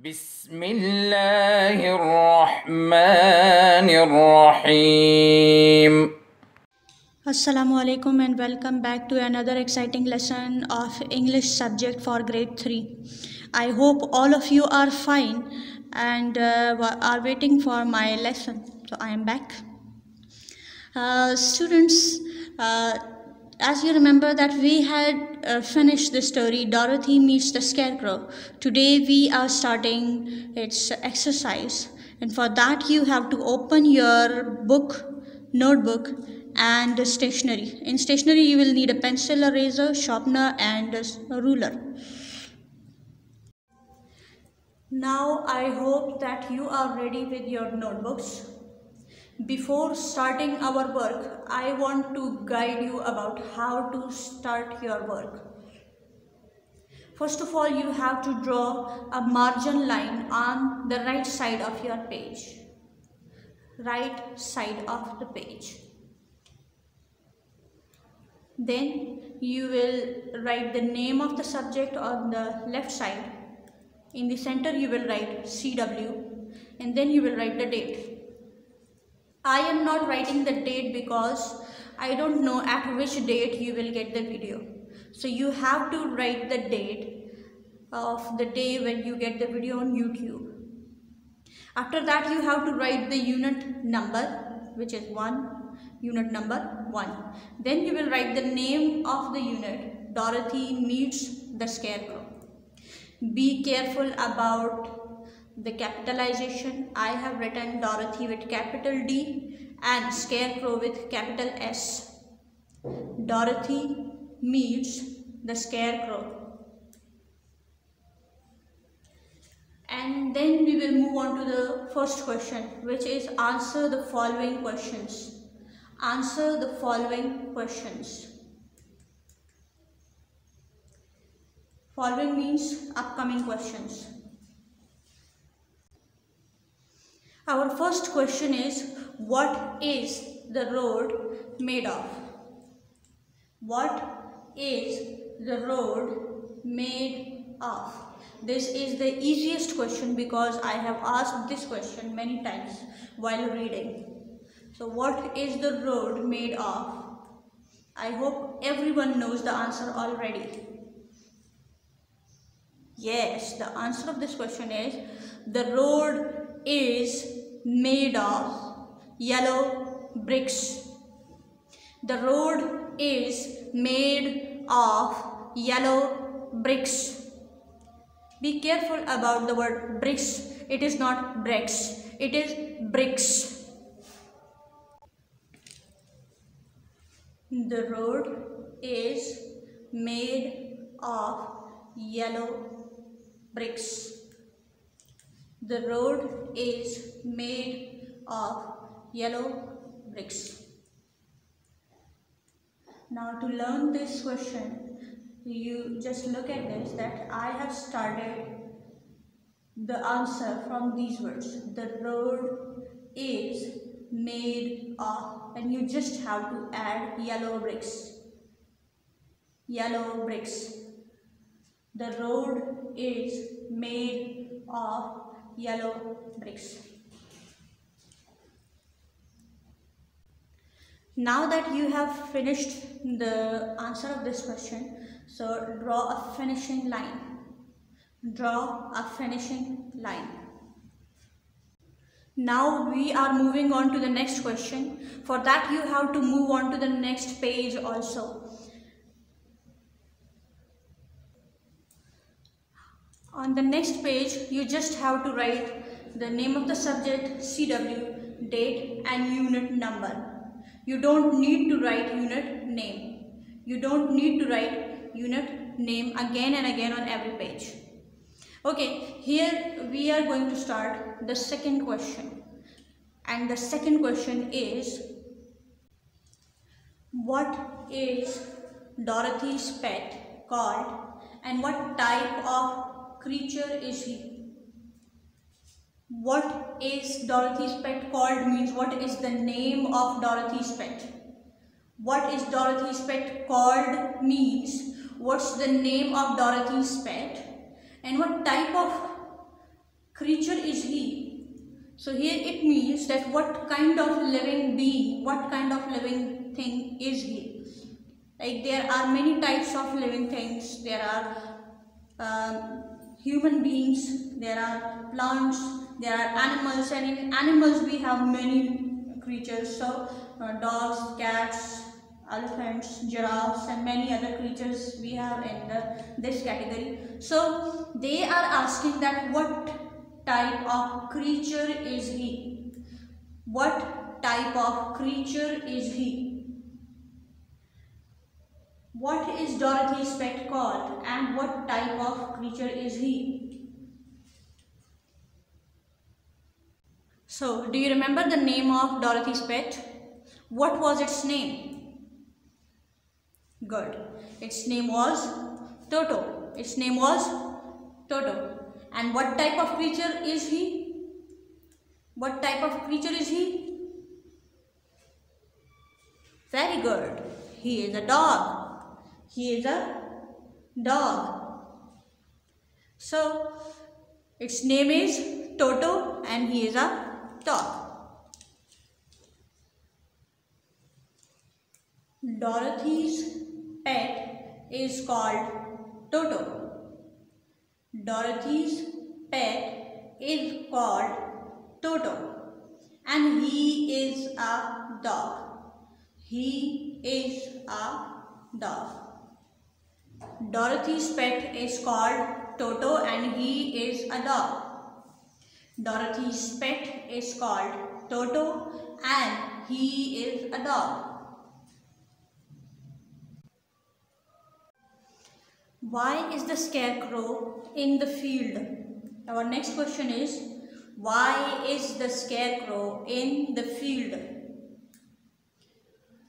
بسم الله الرحمن الرحيم. Assalamu alaikum and welcome back to another exciting lesson of English subject for grade 3. I hope all of you are fine and are waiting for my lesson. So I am back. Students, as you remember that we had finished the story Dorothy meets the Scarecrow. Today we are starting its exercise, and for that you have to open your book, notebook and stationery. In stationery you will need a pencil, eraser, sharpener and a ruler. Now I hope that you are ready with your notebooks. Before starting our work, I want to guide you about how to start your work. First of all, you have to draw a margin line on the right side of your page. Right side of the page. Then you will write the name of the subject on the left side. In the center, you will write CW, and then you will write the date. I am not writing the date because I don't know at which date you will get the video. So you have to write the date of the day when you get the video on YouTube. After that you have to write the unit number, which is 1, unit number 1. Then you will write the name of the unit, Dorothy meets the Scarecrow. Be careful about the capitalization. I have written Dorothy with capital D and Scarecrow with capital S. Dorothy meets the Scarecrow. And then we will move on to the first question, which is answer the following questions. Answer the following questions. Following means upcoming questions. Our first question is, what is the road made of? What is the road made of? This is the easiest question because I have asked this question many times while reading. So, what is the road made of? I hope everyone knows the answer already. Yes, the answer of this question is, the road is made of yellow bricks. The road is made of yellow bricks. Be careful about the word bricks. It is not bricks. It is bricks. The road is made of yellow bricks. The road is made of yellow bricks. Now to learn this question, you just look at this, that I have started the answer from these words. The road is made of, and you just have to add yellow bricks. Yellow bricks. The road is made of yellow bricks. Now that you have finished the answer of this question, so draw a finishing line. Draw a finishing line. Now we are moving on to the next question. For that you have to move on to the next page also. On the next page, you just have to write the name of the subject, CW, date and unit number. You don't need to write unit name. You don't need to write unit name again and again on every page. Okay, here we are going to start the second question. And the second question is, what is Dorothy's pet called and what type of creature is he? What is Dorothy's pet called means what is the name of Dorothy's pet. What is Dorothy's pet called means what's the name of Dorothy's pet, and what type of creature is he. So here it means that what kind of living being, what kind of living thing is he. Like there are many types of living things. There are human beings, there are plants, there are animals, and in animals we have many creatures. So dogs, cats, elephants, giraffes, and many other creatures we have in this category. So they are asking that what type of creature is he? What type of creature is he? What is Dorothy's pet called, and what type of creature is he? So do you remember the name of Dorothy's pet? What was its name? Good. Its name was Toto. Its name was Toto. And what type of creature is he? What type of creature is he? Very good. He is a dog. He is a dog. So, its name is Toto and he is a dog. Dorothy's pet is called Toto. Dorothy's pet is called Toto and he is a dog. He is a dog. Dorothy's pet is called Toto and he is a dog. Dorothy's pet is called Toto and he is a dog. Why is the scarecrow in the field? Our next question is, why is the scarecrow in the field?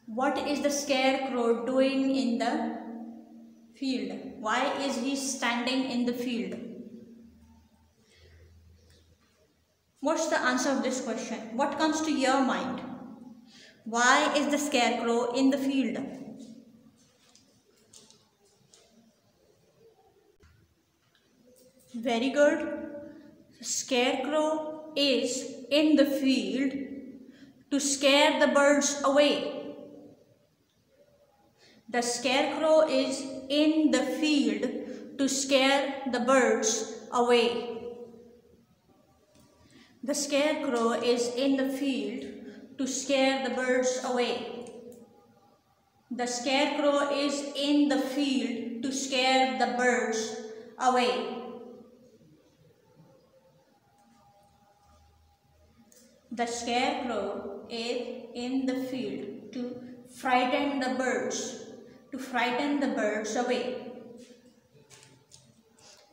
What is the scarecrow doing in the field? Why is he standing in the field? What's the answer of this question? What comes to your mind? Why is the scarecrow in the field? Very good. Scarecrow is in the field to scare the birds away. The scarecrow is in the field to scare the birds away. The scarecrow is in the field to scare the birds away. The scarecrow is in the field to scare the birds away. The scarecrow is in the field to frighten the birds, away,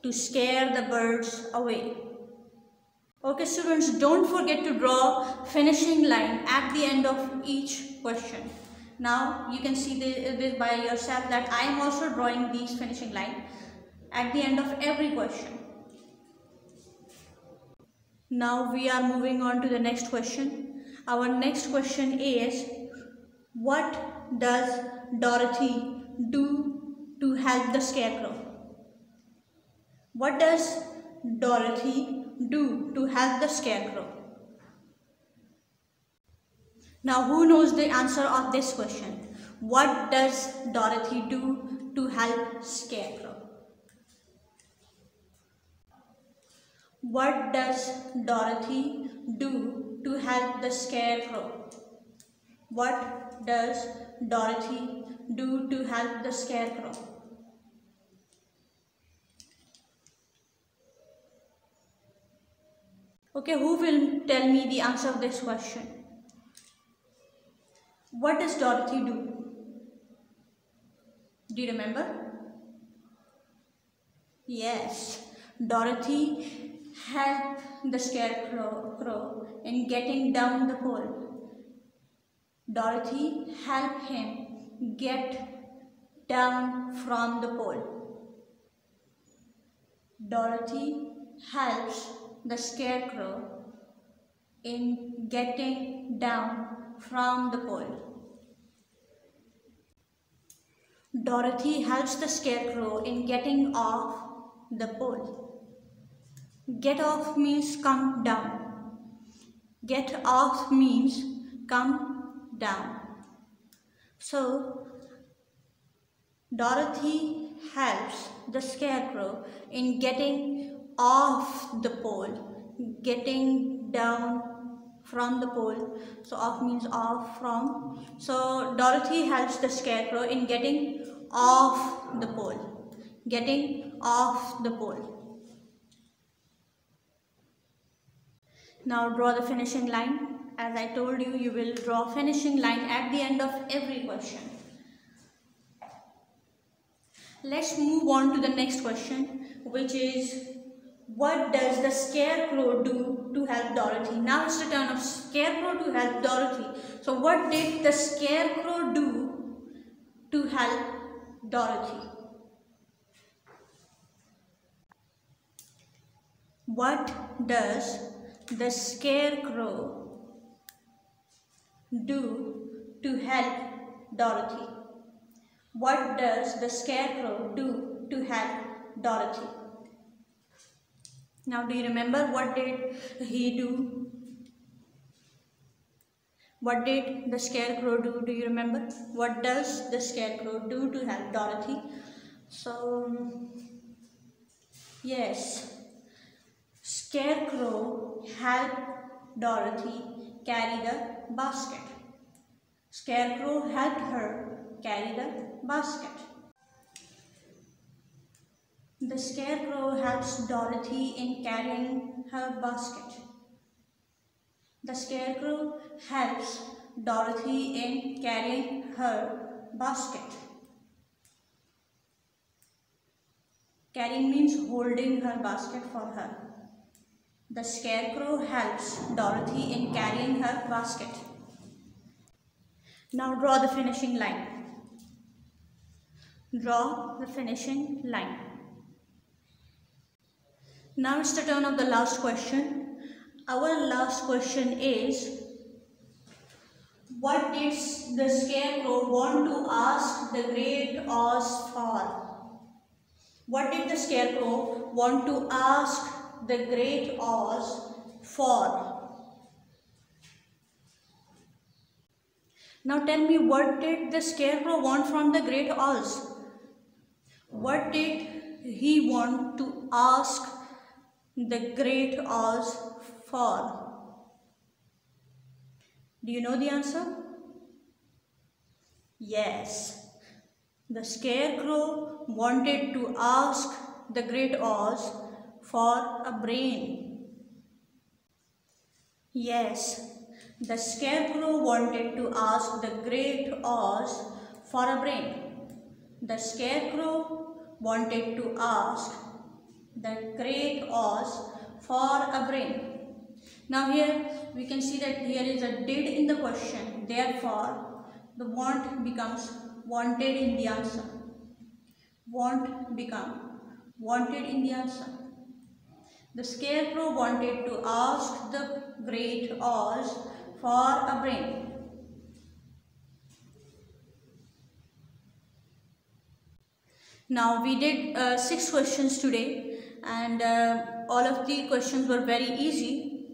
to scare the birds away. Okay students, don't forget to draw finishing line at the end of each question. Now you can see this by yourself that I am also drawing these finishing line at the end of every question. Now we are moving on to the next question. Our next question is, what does Dorothy do to help the scarecrow? What does Dorothy do to help the scarecrow? Now who knows the answer of this question? What does Dorothy do to help scarecrow? What does Dorothy do to help the scarecrow? What does Dorothy do to help the scarecrow? Okay, who will tell me the answer of this question? What does Dorothy do? Do you remember? Yes, Dorothy help the scarecrow in getting down the pole. Dorothy help him get down from the pole. Dorothy helps the scarecrow in getting down from the pole. Dorothy helps the scarecrow in getting off the pole. Get off means come down. Get off means come down. So, Dorothy helps the Scarecrow in getting off the pole, getting down from the pole. So, off means off from. So, Dorothy helps the Scarecrow in getting off the pole, getting off the pole. Now draw the finishing line. As I told you, you will draw finishing line at the end of every question. Let's move on to the next question, which is, what does the Scarecrow do to help Dorothy? Now it's the turn of Scarecrow to help Dorothy. So what did the Scarecrow do to help Dorothy? What does the Scarecrow do to help Dorothy? What does the Scarecrow do to help Dorothy? Now, do you remember what did he do? What did the Scarecrow do? Do you remember? What does the Scarecrow do to help Dorothy? So, yes, Scarecrow helped Dorothy carry the basket. Scarecrow helped her carry the basket. The Scarecrow helps Dorothy in carrying her basket. The Scarecrow helps Dorothy in carrying her basket. Carrying means holding her basket for her. The Scarecrow helps Dorothy in carrying her basket. Now draw the finishing line. Draw the finishing line. Now it's the turn of the last question. Our last question is, what did the Scarecrow want to ask the Great Oz for? What did the Scarecrow want to ask the Great Oz for? Now tell me, what did the Scarecrow want from the Great Oz? What did he want to ask the Great Oz for? Do you know the answer? Yes, the Scarecrow wanted to ask the Great Oz for a brain. Yes, the Scarecrow wanted to ask the Great Oz for a brain. The Scarecrow wanted to ask the Great Oz for a brain. Now here we can see that here is a did in the question. Therefore, the want becomes wanted in the answer. Want become wanted in the answer. The Scarecrow wanted to ask the Great Oz for a brain. Now we did 6 questions today, and all of the questions were very easy.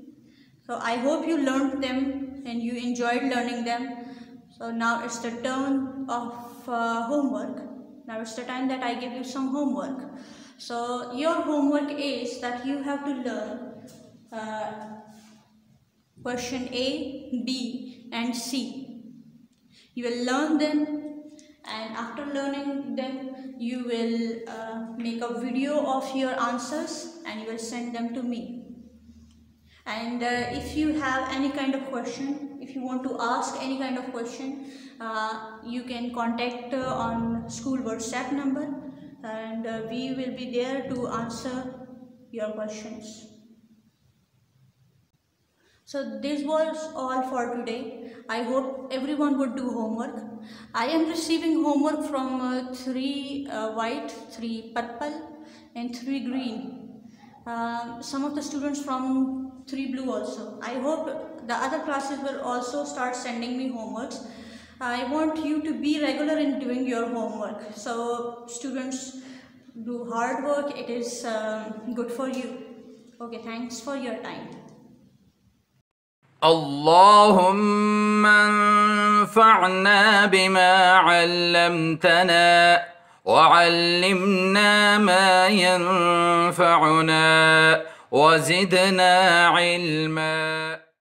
So I hope you learned them and you enjoyed learning them. So now it's the turn of homework. Now it's the time that I give you some homework. So your homework is that you have to learn question A, B and C. You will learn them, and after learning them you will make a video of your answers and you will send them to me. And if you have any kind of question, if you want to ask any kind of question, you can contact on school WhatsApp number. And we will be there to answer your questions. So this was all for today. I hope everyone would do homework. I am receiving homework from 3 white, 3 purple and 3 green. Some of the students from 3 blue also. I hope the other classes will also start sending me homeworks. I want you to be regular in doing your homework. So students, do hard work. It is good for you. Okay, thanks for your time. اللهم انفعنا بما علمتنا وعلمنا ما ينفعنا وزدنا علما.